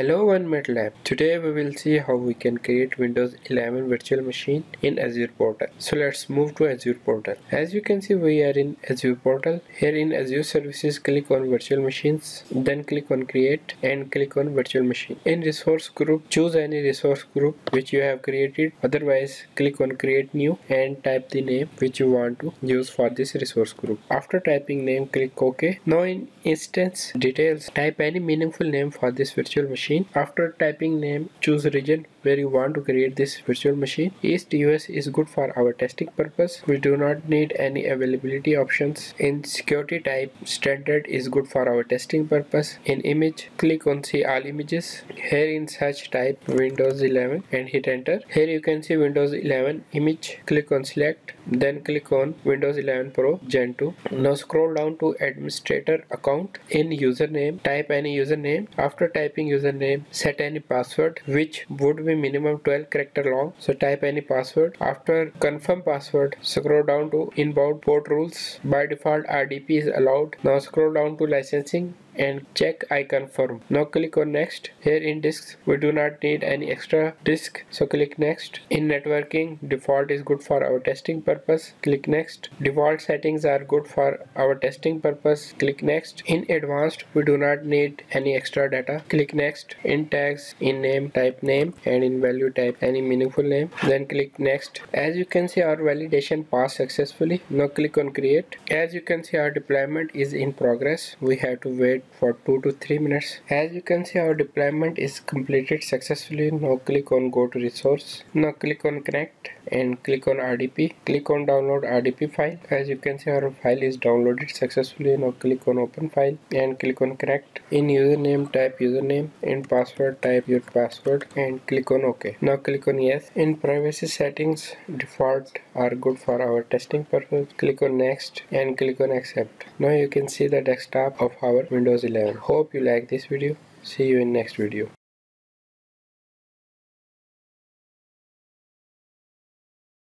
Hello OneMinuteLab. Today we will see how we can create Windows 11 virtual machine in Azure portal. So let's move to Azure portal. As you can see, we are in Azure portal. Here in Azure services, click on virtual machines, then click on create and click on virtual machine. In resource group, choose any resource group which you have created. Otherwise, click on create new and type the name which you want to use for this resource group. After typing name, click OK. Now in instance details, type any meaningful name for this virtual machine. After typing name, choose region where you want to create this virtual machine. East US is good for our testing purpose. We do not need any availability options. In security type, standard is good for our testing purpose. In image, click on see all images. Here in search, type Windows 11 and hit enter. Here you can see Windows 11 image. Click on select, then click on Windows 11 Pro Gen 2. Now scroll down to administrator account. In username, type any username. After typing username, set any password which would be minimum 12 character long, so type any password. After confirm password, scroll down to inbound port rules. By default RDP is allowed. Now scroll down to licensing and check I confirm. Now click on next. Here in disks, we do not need any extra disk, so click next. In networking, default is good for our testing purpose. Click next. Default settings are good for our testing purpose. Click next. In advanced, we do not need any extra data. Click next. In tags, in name, type name, and in value, type any meaningful name, then click next. As you can see, our validation passed successfully. Now click on create. As you can see, our deployment is in progress. We have to wait for 2 to 3 minutes. As you can see, our deployment is completed successfully. Now click on go to resource. Now click on connect and click on RDP. Click on download RDP file. As you can see, our file is downloaded successfully. Now click on open file and click on connect. In username, type username. In password, type your password and click on OK. Now click on yes. In privacy settings, default are good for our testing purpose. Click on next and click on accept. Now you can see the desktop of our Windows 11. Hope you like this video. See you in next video.